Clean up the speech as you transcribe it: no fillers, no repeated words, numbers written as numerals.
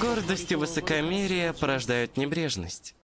Гордость и высокомерие порождают небрежность.